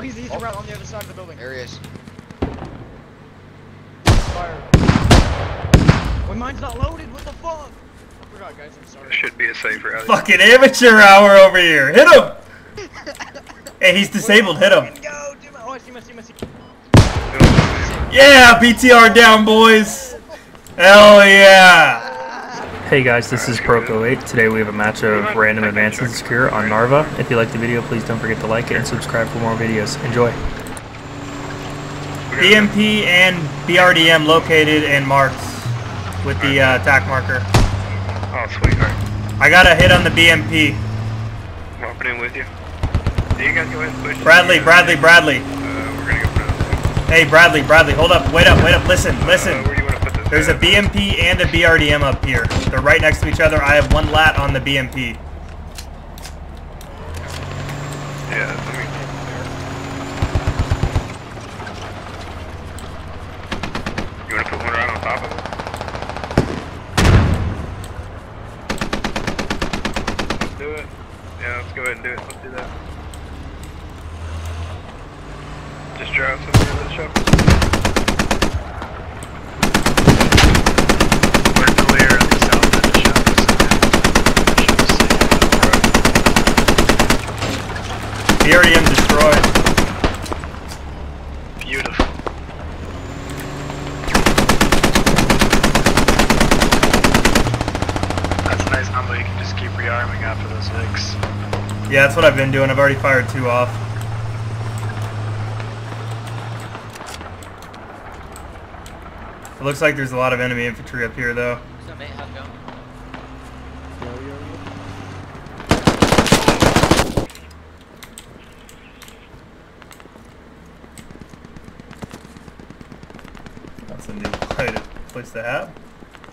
Oh, he's around on the other side of the building. There he is. Fire. Well, mine's not loaded, what the fuck? I forgot, guys, I'm sorry. There should be a safer out. Fucking amateur hour over here. Hit him! Hey, he's disabled, hit him. Go, dude. Oh, I see him, I see him, I see him. Yeah, BTR down, boys. Hell yeah. Hey guys, this is Proko8. Today we have a match of Random Advance and Secure on Narva. If you liked the video, please don't forget to like it and subscribe for more videos. Enjoy. BMP and BRDM located and marked with the attack marker. Oh, sweetheart. I got a hit on the BMP. Hopping in with you. Do you guys go ahead and push? Bradley. Hey, Bradley, hold up, wait up, listen. Where do you want to put this? There's a BMP and a BRDM up here. They're right next to each other. I have one lat on the BMP. Yeah, you want to put one around on top of it? Let's do it. Yeah, let's go ahead and do it. Let's do that. Just draw some of the shuffle. We're clear on the south end of the shuffle. BRDM destroyed. Beautiful. That's a nice number. You can just keep rearming after those hicks. Yeah, that's what I've been doing. I've already fired 2 off. It looks like there's a lot of enemy infantry up here, though. What's up, mate? How's it going? That's a new place to have. I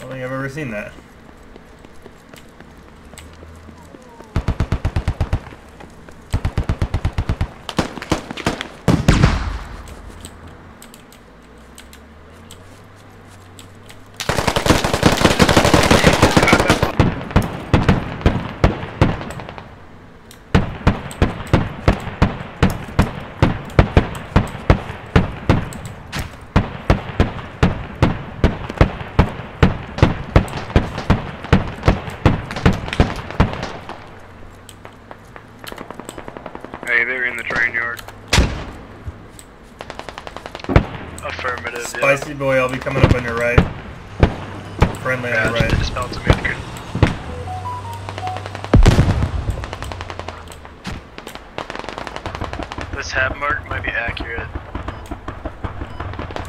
don't think I've ever seen that. Hey, they're in the train yard. Affirmative. Spicy boy, I'll be coming up on your right. Friendly on your right. Just dispel to me. This hab mark might be accurate.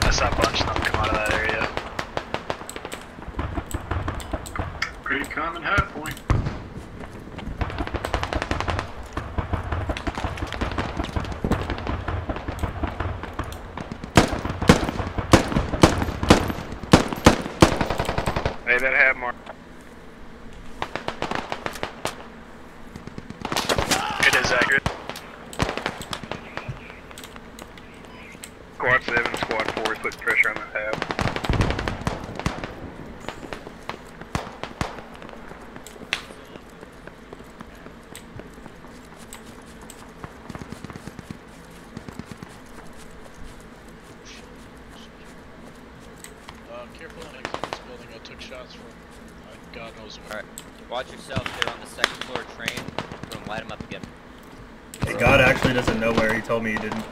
I saw a bunch of them come out of that area. Pretty common hab point. Hey, that had more. It is accurate. Squad 7, Squad 4, put pressure on the tab. Careful and exit this building. I took shots from God knows where. Alright, watch yourself. They're on the second floor train. We're gonna light them up again. Hey, God actually doesn't know where. He told me he didn't.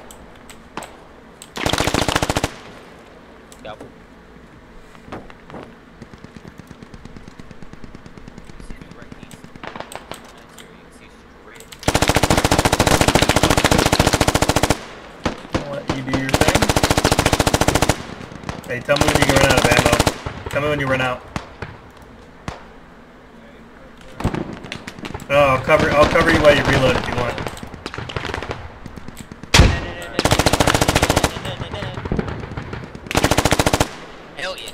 Yep. Hey, tell me when you can run out of ammo. Tell me when you run out. No, I'll cover you while you reload if you want. Hell yeah.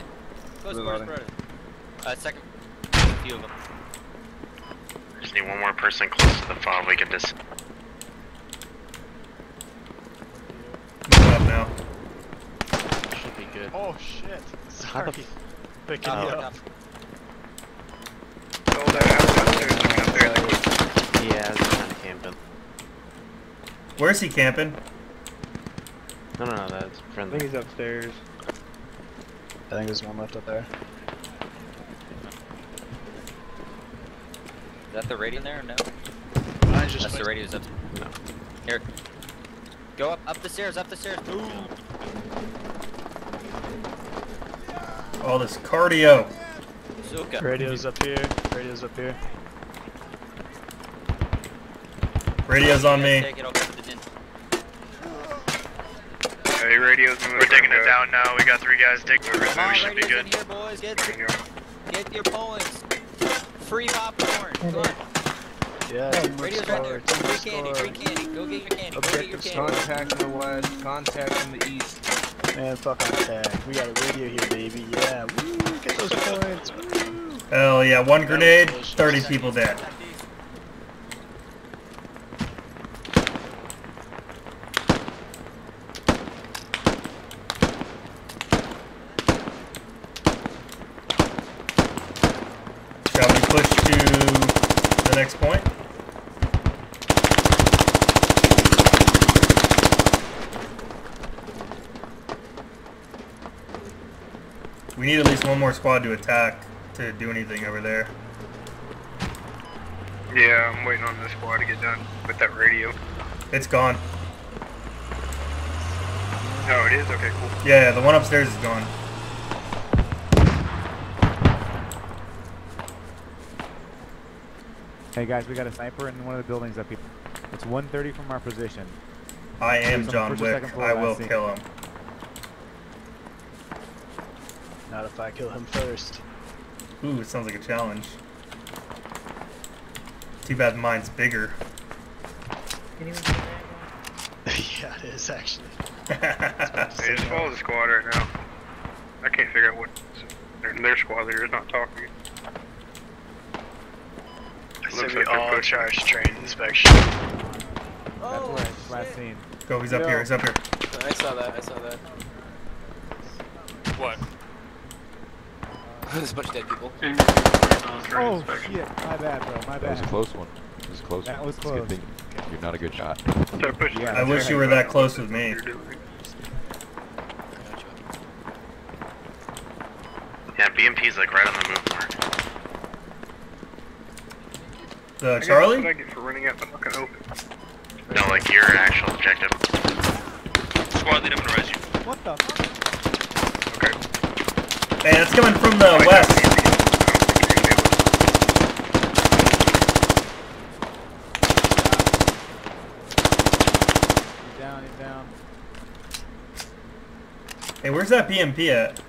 Close quarters, brother. Second. A few of them. I just need one more person close to the fob. We can just. Good. Oh shit! Sorry. Picking you up. Oh, I was up there. Yeah, I was kind of camping. Where's he camping? No, that's friendly. I think he's upstairs. I think there's one left up there. Is that the radio there or no? That's the radio's up. No. Here. Go up the stairs. Ooh. All this cardio. Zuka. Radio's up here. Radio's on me. Hey, radio's moving. We're taking it down now. We got 3 guys taking it. We should be good. Here, boys. Get your points. Free popcorn. Go on. Yeah, radio's right there. Free candy. Go get your candy. Contact in the west. Contact in the east. Man, fuck contact. We got a radio here, baby. Yeah. Woo, get those points. Woo. Hell yeah. 1 grenade. 30 people dead. We need at least 1 more squad to attack to do anything over there. Yeah, I'm waiting on the squad to get done with that radio. It's gone. Oh, it is? Okay, cool. Yeah, the one upstairs is gone. Hey guys, we got a sniper in one of the buildings up here. It's 1:30 from our position. I am John Wick. I will kill him. Not if I kill him first. Ooh, it sounds like a challenge. Too bad mine's bigger. Yeah, it is actually. It's all the squad right now. I can't figure out what their squad leader is not talking. It looks like all charge train inspection. Oh, that's last scene. Go, he's up here. He's up here. I saw that. What? There's a bunch of dead people. Oh shit, my bad bro, my bad. That was a close one. That was close. Good thing. You're not a good shot. Yeah, I wish you were that close with me. Yeah, BMP's like right on the move mark. Charlie? What I get for running out the fucking open. No, like your actual objective. Squad lead, I'm gonna res you. What the fuck? Man, it's coming from the west. He's down. Hey, where's that BMP at?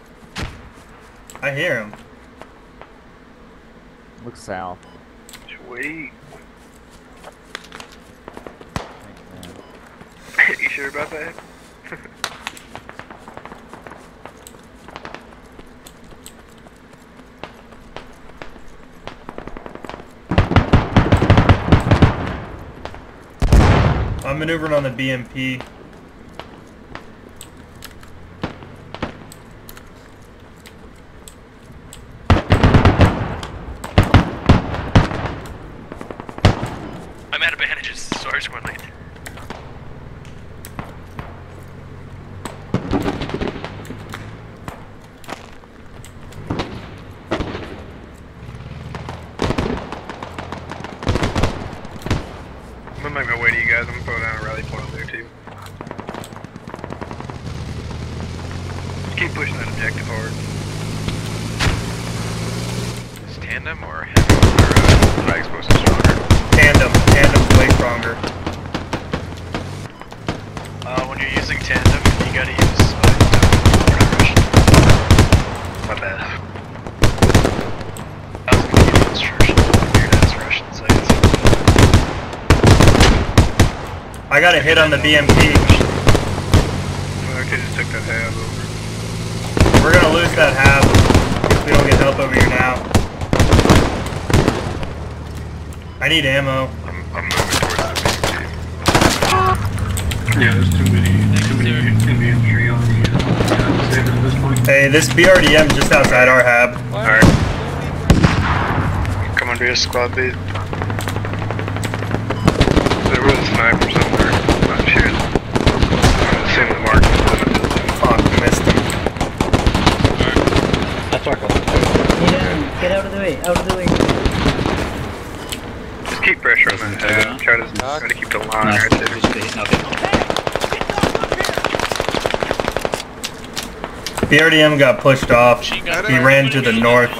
I hear him. Look south. Sweet. You sure about that? I'm maneuvering on the BMP. I'm out of bandages. Sorry, squad lead. I'm gonna make my way to you guys. I'm gonna throw down a rally point over there too. Just keep pushing that objective hard. Is tandem or heavy or flag supposed to be stronger? Tandem's way stronger. When you're using tandem, you gotta use my bad. I got a hit on the BMP. I could just took that half over. We're gonna lose that half if we don't get help over here now. I need ammo. I'm moving towards the BMP. Yeah, there's too many infantry on me. I'm saving at this point. Hey, this BRDM just outside our hab. Alright. Come under your squad, please. There was a sniper somewhere. I'm not sure. I'm assuming the mark. way, out of the way. Just keep pressure on the head. Try to keep the line right there. BRDM got pushed off. He ran to the north.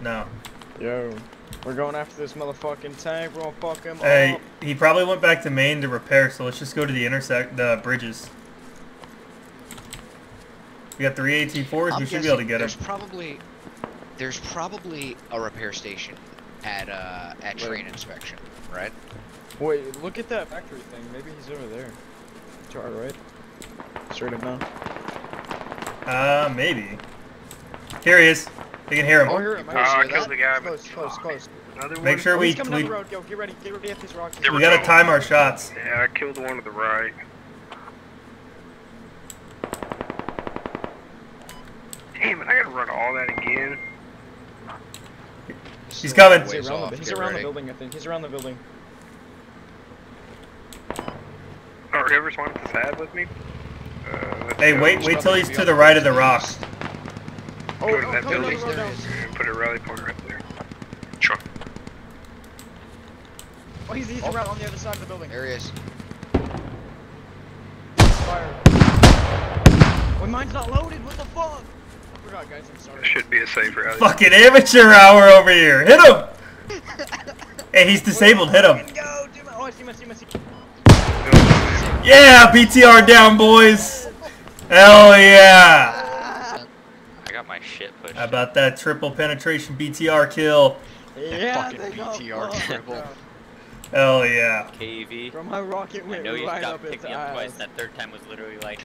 No. Yo, we're going after this motherfucking tank. We're gonna fuck him up. Hey, he probably went back to Maine to repair, so let's just go to the bridges. We got 3 AT4s. We should be able to get him. There's probably a repair station at train inspection, right? Wait, look at that factory thing. Maybe he's over there. To our right. Straight up now. Maybe. Here he is. They can hear him. I killed the guy. Close. Make sure we road. Yo, get ready at these rocks. We gotta time our shots. Yeah, I killed the one to the right. Damn it, I gotta run all that again. He's coming. He's around the building, I think. He's around the building. Oh, whoever's wanted to side with me? Hey, wait till he's to the right of the rocks. Go to that building and put a rally point right there. Sure. Oh, he's around on the other side of the building. There he is. Fire. Oh, mine's not loaded. What the fuck? I forgot, guys. I'm sorry. That should be a safe rally. Fucking amateur hour over here. Hit him! Hey, he's disabled. Hit him. Go, dude. Oh, I see him. Yeah, BTR down, boys. Hell yeah. How about that triple penetration BTR kill? Yeah, that fucking BTR triple. Hell yeah. KV. From my rocket went right up its eyes. I know you stopped picking him twice. That third time was literally like,